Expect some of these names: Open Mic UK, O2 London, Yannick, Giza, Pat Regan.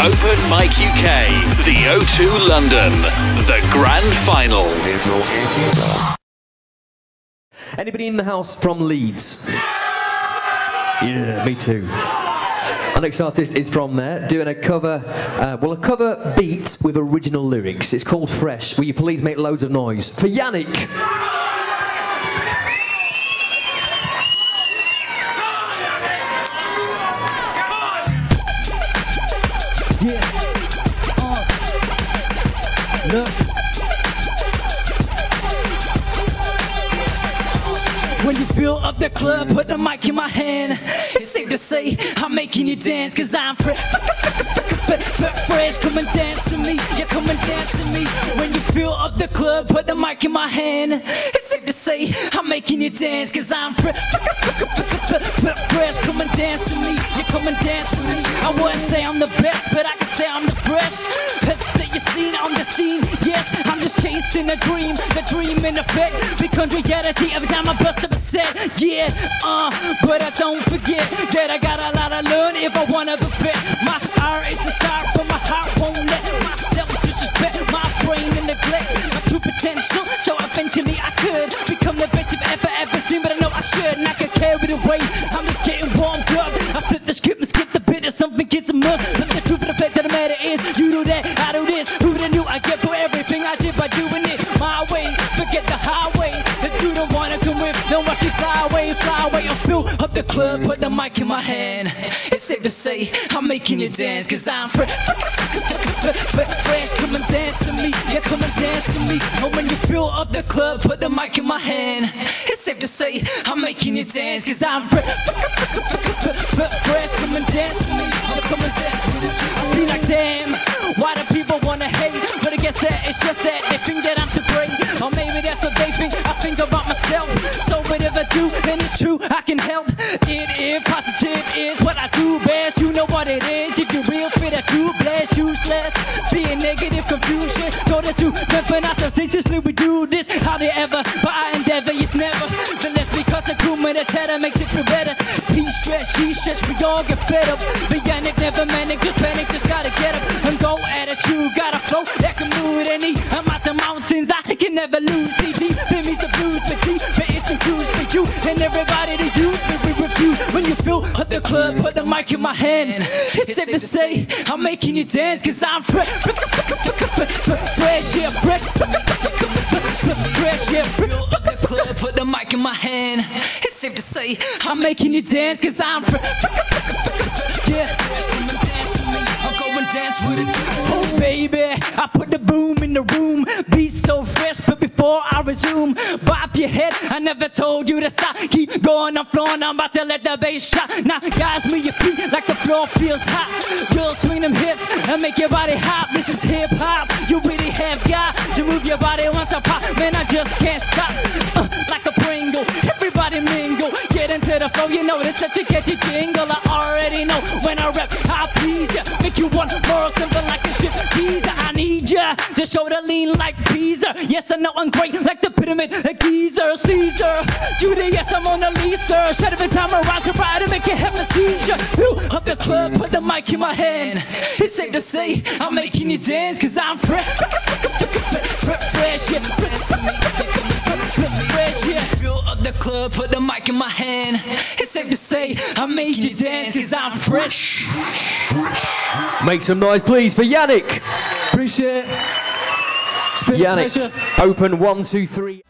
Open Mic UK, the O2 London, the grand final. Anybody in the house from Leeds? Yeah, me too. Our next artist is from there, doing a cover, well, a cover beat with original lyrics. It's called Fresh. Will you please make loads of noise for Yannick? Yeah, look. When you fill up the club, put the mic in my hand. It's safe to say I'm making you dance, cause I'm fresh. Come and dance to me, yeah, come and dance to me. When you fill up the club, put the mic in my hand. It's safe to say I'm making you dance, cause I'm fresh. Come and dance to me, yeah, come and dance to me. I wouldn't say I'm the best, but I can say I'm the fresh. Let's set your scene on the scene. Yes, I'm just chasing a dream. The dream in effect becomes reality every time I bust up a set. Yeah, but I don't forget that I got a lot to learn if I wanna be fit. My art is a star, but my heart won't let myself disrespect my brain and neglect my true potential. So eventually I could become the best you've ever seen, but I know I should, and I can carry the weight. I'm just getting warmed up. I flip the script and skip the bit or something gets a must. But the truth of the fact of the matter is, you do that, I do this. Who would have knew I get for everything I did by doing it my way? Forget the highway. If you don't wanna come with, don't watch me fly away, I'll fill up the club, put the mic in my hand. It's safe to say I'm making you dance, cause I'm fresh. Come and dance to me, yeah, come and dance to me. And when you fill up the club, put the mic in my hand. It's safe to say I'm making you dance, cause I'm fresh. Come and dance to me, yeah, come and dance to me. I be like, damn, why do people wanna hate? But I guess that it's just that they think that I'm so great, or maybe that's what they think I think about myself. So whatever I do, and it's true, I can help it if positive is what I do best. You know what it is, if you real fit, I do bless, useless, being negative, confusion. So that's you, then for ourselves, seriously we do this, how they ever, but I endeavor, it's never. The less because a crew made a tether makes it feel better. He stressed, she stressed, we all get fed up. The Yannick never manic, just panic, just gotta get up and go at it. You gotta flow, that can move it any. I'm out the mountains, I can never lose. CD, been me the blues, but deep, but it's infused for you and everybody to use. But we refuse when you fill up the club, put the mic in my hand. It's safe to say I'm making you dance, cause I'm fresh. Fresh, yeah, fresh. Fresh, yeah, fill up the club, put the mic in my hand. It's safe to say I'm making you dance, cause I'm fresh. Yeah. Dance with it. Oh baby, I put the boom in the room. Be so fresh, but before I resume, bob your head. I never told you to stop. Keep going, I'm flowing. I'm about to let the bass drop. Now, guys, move your feet like the floor feels hot. Girls, swing them hips and make your body hop. This is hip hop. You really have got to move your body once I pop. Man, I just can't stop. Like a Pringle, everybody mingle. Get into the flow, you know it's such a catchy jingle. I already know when I rap, I please ya. Make you want. More simple like a strip teaser. I need ya to show the lean like Pisa. Yes, I know I'm great like the pyramid like Giza. Caesar, Judy, yes, I'm on the Lisa. Shut every time I rise, I try to make it happen, seizure. Fill up the club, put the mic in my hand. It's safe to say I'm making you dance, cause I'm fresh. Fresh, yeah. Fresh, yeah. Fill up the club, put the mic in my hand. It's safe to say I made you dance, cause I'm fresh. Make some noise, please, for Yannick. Appreciate it. It's been a pleasure. Yannick, open 1, 2, 3.